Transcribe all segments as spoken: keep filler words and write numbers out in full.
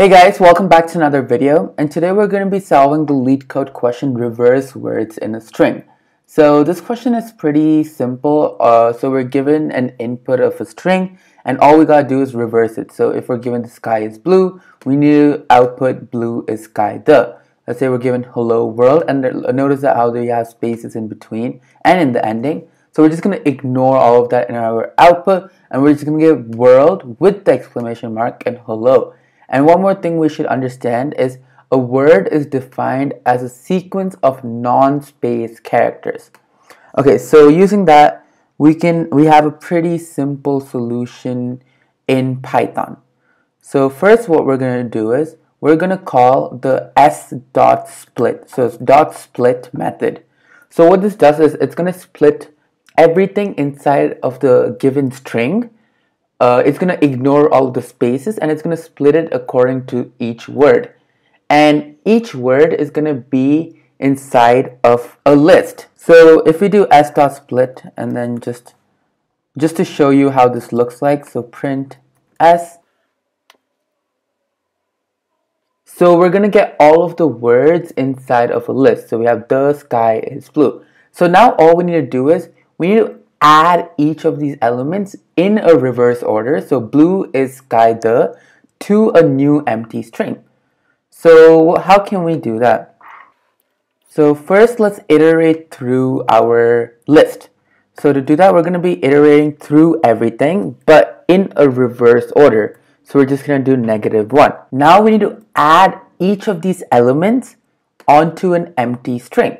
Hey guys, welcome back to another video, and today we're going to be solving the LeetCode question, reverse words in a string. So this question is pretty simple. Uh, so we're given an input of a string and all we gotta do is reverse it. So if we're given the sky is blue, we need to output blue is sky the. Let's say we're given hello world, and notice that how they have spaces in between and in the ending. So we're just going to ignore all of that in our output, and we're just going to give world with the exclamation mark and hello. And one more thing we should understand is a word is defined as a sequence of non-space characters. Okay, so using that, we can we have a pretty simple solution in Python. So first, what we're going to do is we're going to call the s.split, so it's dot split method. So what this does is it's going to split everything inside of the given string. Uh, it's going to ignore all the spaces, and it's going to split it according to each word. And each word is going to be inside of a list. So if we do s.split, and then just, just to show you how this looks like, so print s. So we're going to get all of the words inside of a list. So we have the sky is blue. So now all we need to do is we need to add each of these elements in a reverse order. So blue is sky the to a new empty string. So how can we do that? So first, let's iterate through our list. So to do that, we're going to be iterating through everything, but in a reverse order. So we're just going to do negative one. Now we need to add each of these elements onto an empty string.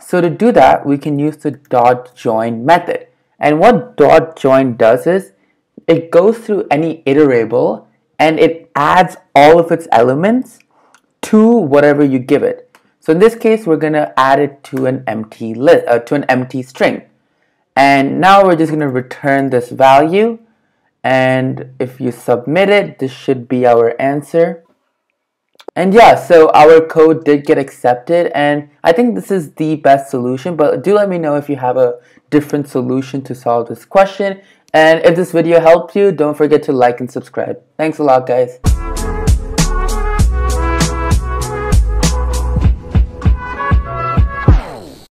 So to do that, we can use the dot join method. And what dot join does is it goes through any iterable and it adds all of its elements to whatever you give it. So in this case, we're going to add it to an empty list, uh, to an empty string. And now we're just going to return this value. And if you submit it, this should be our answer. And yeah, so our code did get accepted, and I think this is the best solution, but do let me know if you have a different solution to solve this question. And if this video helped you, don't forget to like and subscribe. Thanks a lot, guys.